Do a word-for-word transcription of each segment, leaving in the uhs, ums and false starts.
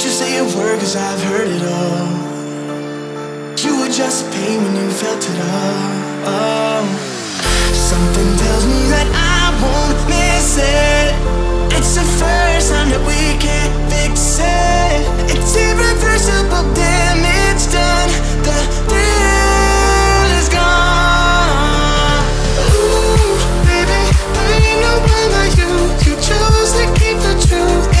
Don't you say a word, cause I've heard it all. You were just pain when you felt it all. Oh. Something tells me that I won't miss it. It's the first time that we can't fix it. It's irreversible damage done. The thrill is gone. Ooh, baby, I know I love you. You chose to keep the truth inside.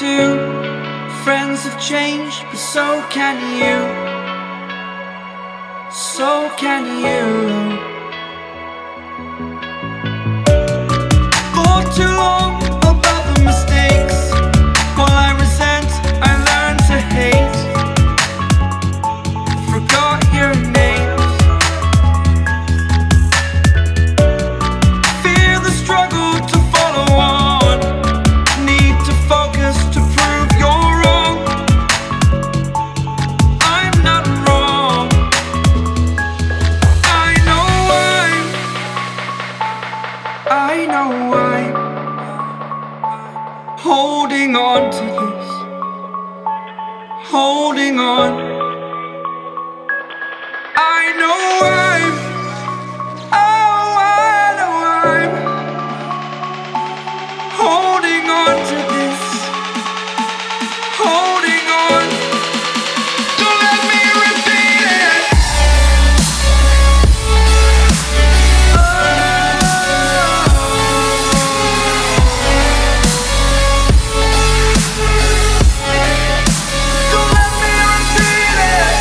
too. Friends have changed, but so can you. So can you. For too long about the mistakes, all I resent, I learned to hate. Forgot your names. Fear the struggle to follow on. Need to focus to prove you're wrong. I'm not wrong. I know why. I know why. Holding on to this, holding on. I know I'm, oh, I know I'm holding on to this, holding on. Don't let me repeat it. Oh. Don't let me repeat it.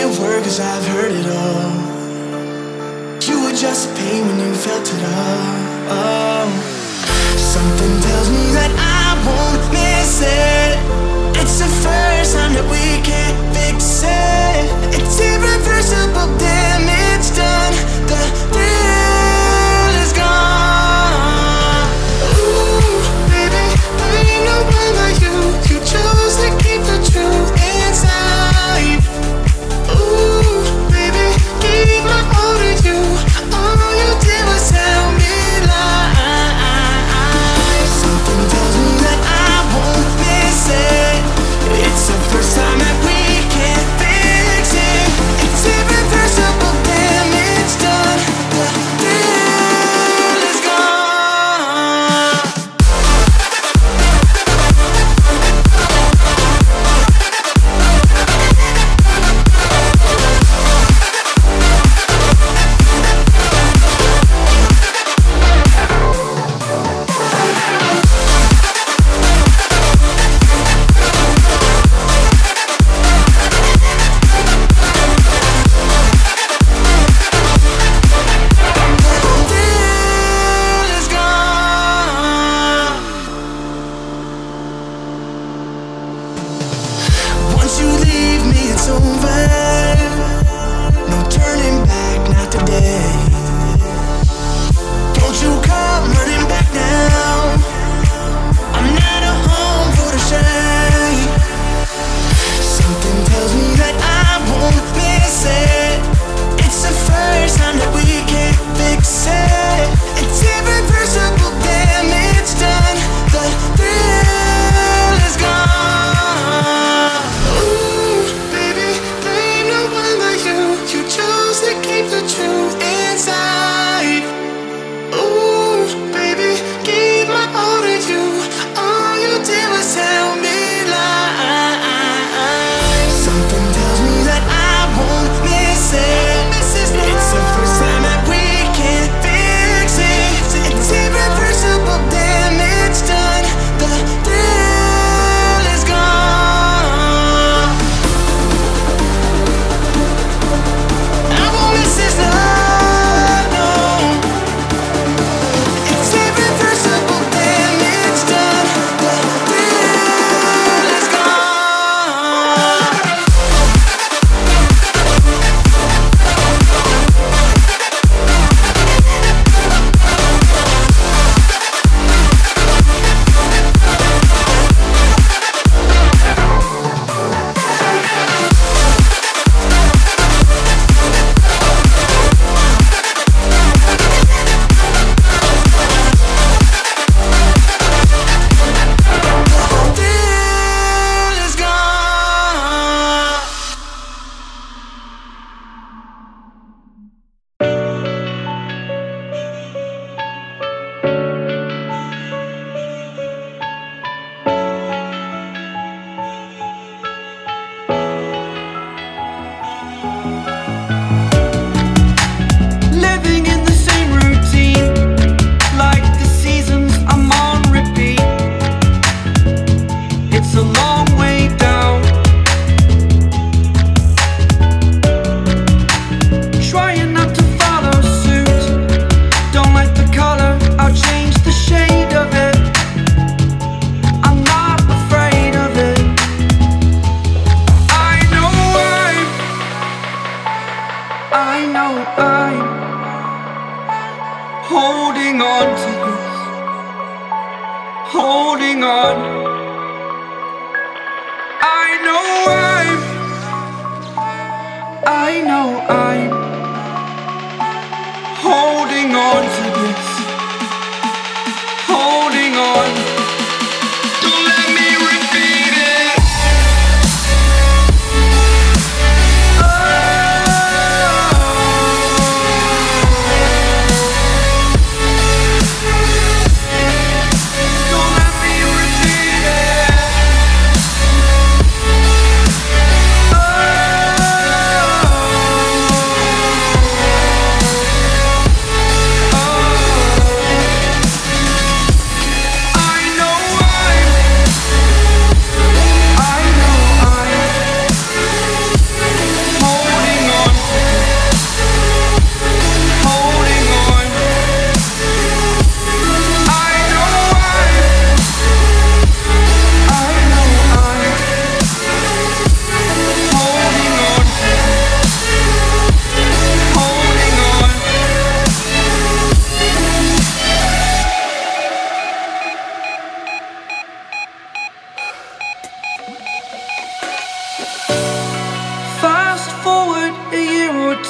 it work, cause I've heard it all. You were just pain when you felt it all, oh. Something tells me that I won't miss it. It's the first time that we can't fix it. It's irreversible damage done. The deal is gone. Ooh, baby, I know why by you. You chose to keep the truth inside. Ooh, baby, keep my all to you. All you did was tell me lies. Something tells me that I won't miss it. It's the first time that we can't fix it. It's irreversible damage done. The deal is gone.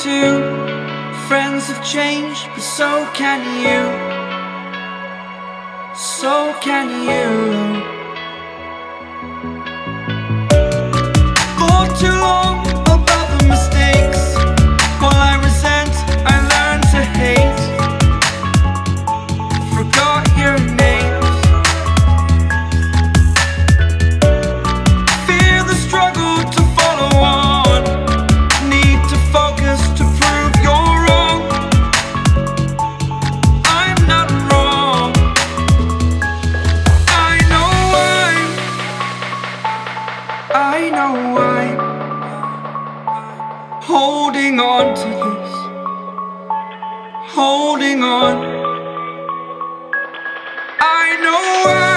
too. Friends have changed, but so can you. So can you. For too long above the mistakes, all I resent, I learned to hate. Forgot your names. Fear the struggle to follow on. Need to focus to prove you're wrong. I'm not wrong. I know why. I know why. Holding on to this, holding on. I know I